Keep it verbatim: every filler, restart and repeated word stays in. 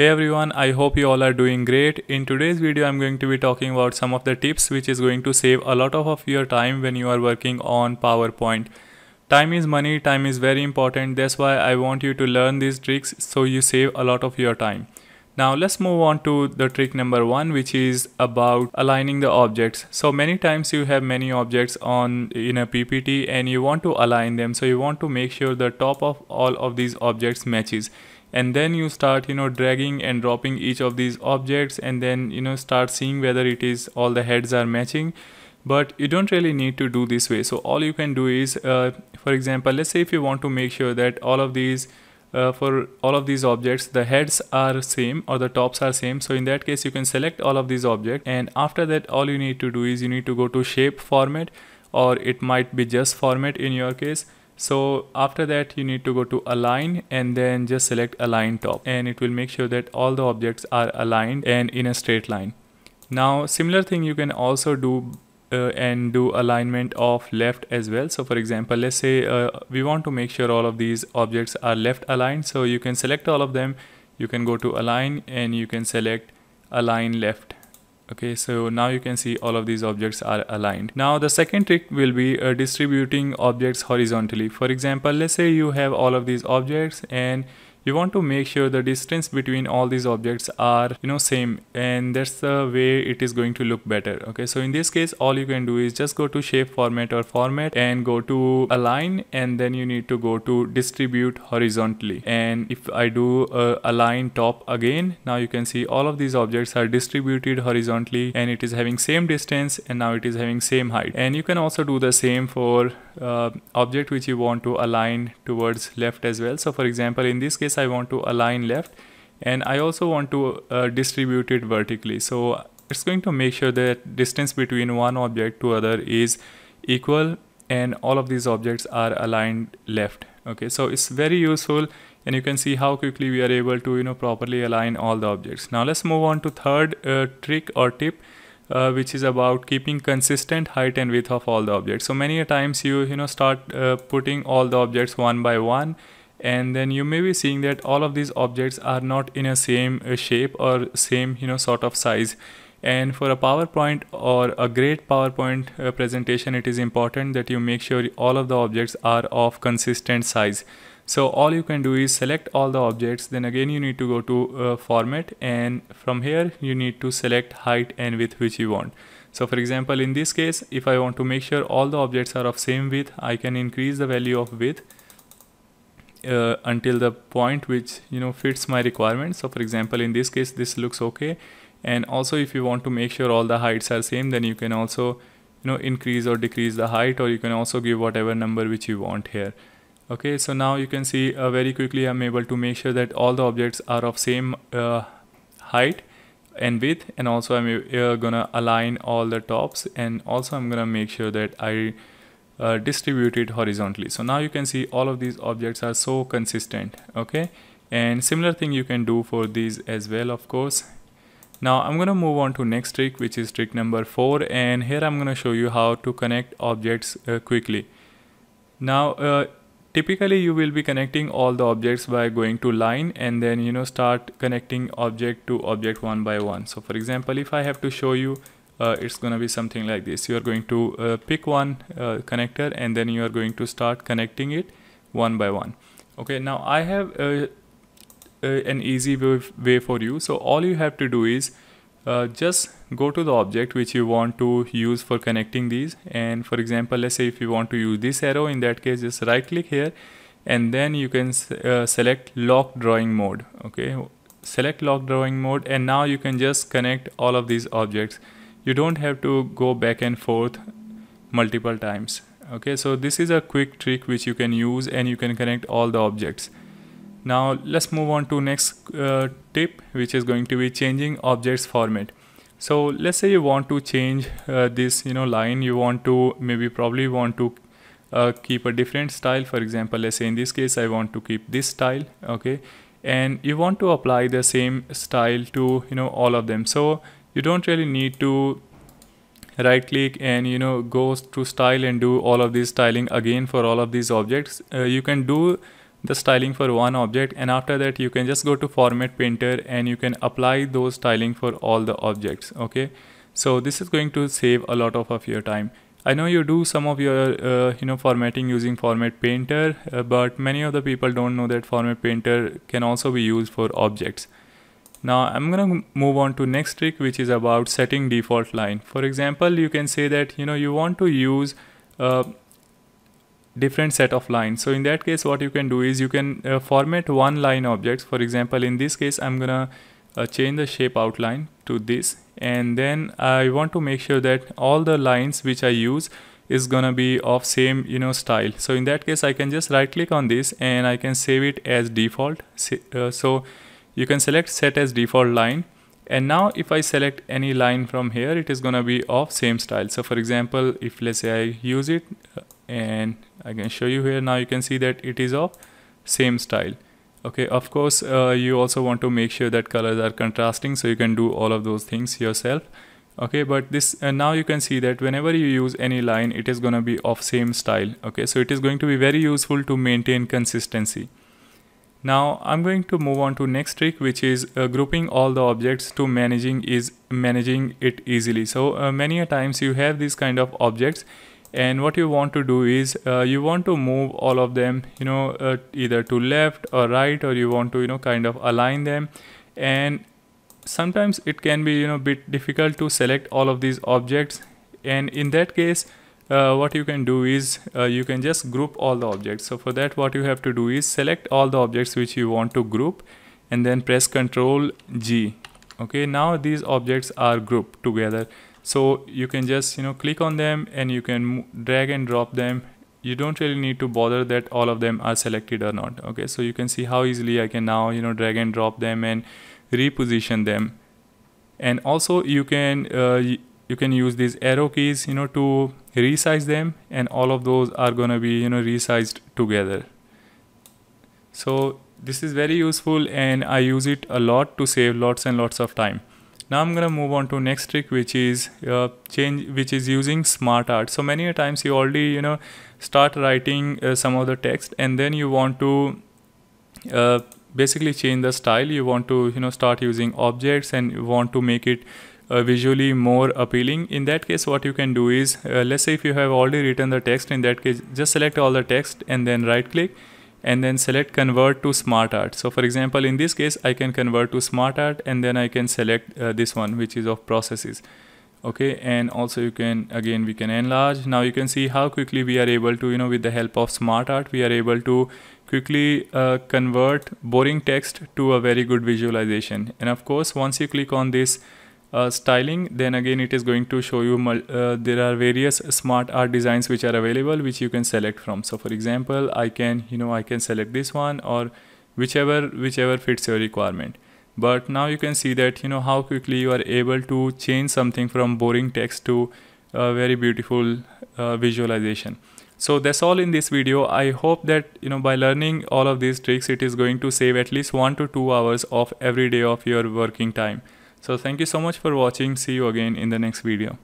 Hey everyone, I hope you all are doing great. In today's video I'm going to be talking about some of the tips which is going to save a lot of, of your time when you are working on PowerPoint. Time is money, time is very important, that's why I want you to learn these tricks so you save a lot of your time. Now let's move on to the trick number one, which is about aligning the objects. So many times you have many objects on in a P P T and you want to align them, so you want to make sure the top of all of these objects matches. And then you start you know dragging and dropping each of these objects, and then you know start seeing whether it is all the heads are matching. But you don't really need to do this way. So all you can do is uh, for example, let's say if you want to make sure that all of these uh, for all of these objects the heads are same or the tops are same. So in that case you can select all of these objects, and after that all you need to do is you need to go to shape format, or it might be just format in your case. So after that you need to go to align and then just select align top, and it will make sure that all the objects are aligned and in a straight line. Now similar thing you can also do uh, and do alignment of left as well. So for example, let's say uh, we want to make sure all of these objects are left aligned, so you can select all of them, you can go to align and you can select align left. Okay, so now you can see all of these objects are aligned. Now the second trick will be uh, distributing objects horizontally. For example, let's say you have all of these objects and you want to make sure the distance between all these objects are you know same, and that's the way it is going to look better. Okay, so in this case all you can do is just go to shape format or format and go to align, and then you need to go to distribute horizontally. And if I do uh, align top again, now you can see all of these objects are distributed horizontally and it is having same distance, and now it is having same height. And you can also do the same for uh, object which you want to align towards left as well. So for example, in this case I want to align left, and I also want to uh, distribute it vertically. So it's going to make sure that distance between one object to other is equal, and all of these objects are aligned left. Okay, so it's very useful, and you can see how quickly we are able to you know properly align all the objects. Now let's move on to third uh, trick or tip, Uh, which is about keeping consistent height and width of all the objects. So many a times you you know start uh, putting all the objects one by one, and then you may be seeing that all of these objects are not in a same uh, shape or same you know sort of size. And for a PowerPoint or a great PowerPoint uh, presentation, it is important that you make sure all of the objects are of consistent size. So all you can do is select all the objects, then again you need to go to uh, format, and from here you need to select height and width which you want. So for example, in this case if I want to make sure all the objects are of same width, I can increase the value of width Uh, until the point which you know fits my requirement. So for example, in this case this looks okay. And also if you want to make sure all the heights are same, then you can also you know increase or decrease the height, or you can also give whatever number which you want here. Okay, so now you can see uh, very quickly I'm able to make sure that all the objects are of same uh, height and width, and also I'm uh, gonna align all the tops, and also I'm gonna make sure that I Uh, distributed horizontally. So now you can see all of these objects are so consistent. Okay, and similar thing you can do for these as well, of course. Now I'm gonna move on to next trick, which is trick number four, and here I'm gonna show you how to connect objects uh, quickly. Now uh, typically you will be connecting all the objects by going to line, and then you know start connecting object to object one by one. So for example, if I have to show you, Uh, it's gonna be something like this. You are going to uh, pick one uh, connector, and then you are going to start connecting it one by one. Okay, now I have uh, uh, an easy way for you. So all you have to do is uh, just go to the object which you want to use for connecting these. And for example, let's say if you want to use this arrow, in that case just right click here, and then you can uh, select lock drawing mode. Okay, select lock drawing mode, and now you can just connect all of these objects. You don't have to go back and forth multiple times. Okay, so this is a quick trick which you can use, and you can connect all the objects. Now let's move on to next uh, tip, which is going to be changing objects format. So let's say you want to change uh, this you know line, you want to maybe probably want to uh, keep a different style. For example, let's say in this case I want to keep this style. Okay, and you want to apply the same style to you know all of them. So you don't really need to right click and you know go to style and do all of these styling again for all of these objects. Uh, you can do the styling for one object, and after that you can just go to format painter and you can apply those styling for all the objects. Okay, so this is going to save a lot of, of your time. I know you do some of your uh, you know formatting using format painter, uh, but many of the people don't know that format painter can also be used for objects. Now I'm gonna move on to next trick, which is about setting default line. For example, you can say that you know you want to use uh, different set of lines. So in that case, what you can do is you can uh, format one line objects. For example, in this case, I'm gonna uh, change the shape outline to this, and then I want to make sure that all the lines which I use is gonna be of same you know style. So in that case, I can just right click on this and I can save it as default. Uh, so you can select set as default line, and now if I select any line from here, it is gonna be of same style. So for example, if let's say I use it, uh, and I can show you here, now you can see that it is of same style. Okay, of course uh, you also want to make sure that colors are contrasting, so you can do all of those things yourself. Okay, but this uh, now you can see that whenever you use any line, it is going to be of same style. Okay, so it is going to be very useful to maintain consistency. Now I'm going to move on to next trick, which is uh, grouping all the objects to managing is managing it easily. So uh, many a times you have these kind of objects, and what you want to do is uh, you want to move all of them you know uh, either to left or right, or you want to you know kind of align them. And sometimes it can be you know bit difficult to select all of these objects, and in that case uh, what you can do is uh, you can just group all the objects. So for that, what you have to do is select all the objects which you want to group and then press control G. okay, now these objects are grouped together. So you can just you know click on them and you can drag and drop them. You don't really need to bother that all of them are selected or not. Okay, so you can see how easily I can now you know drag and drop them and reposition them. And also you can uh, you can use these arrow keys you know to resize them, and all of those are gonna be you know resized together. So this is very useful, and I use it a lot to save lots and lots of time. Now I'm gonna move on to next trick, which is uh, change, which is using SmartArt. So many a times you already you know start writing uh, some of the text, and then you want to uh, basically change the style. You want to you know start using objects and you want to make it uh, visually more appealing. In that case, what you can do is uh, let's say if you have already written the text, in that case just select all the text and then right click and then select convert to SmartArt. So for example, in this case I can convert to SmartArt, and then I can select uh, this one, which is of processes. Okay, and also you can again we can enlarge. Now you can see how quickly we are able to you know with the help of SmartArt, we are able to quickly uh, convert boring text to a very good visualization. And of course, once you click on this Uh, styling, then again it is going to show you uh, there are various SmartArt designs which are available, which you can select from. So for example, I can you know I can select this one, or whichever whichever fits your requirement. But now you can see that you know how quickly you are able to change something from boring text to a very beautiful uh, visualization. So that's all in this video. I hope that you know by learning all of these tricks, it is going to save at least one to two hours of every day of your working time. So thank you so much for watching. See you again in the next video.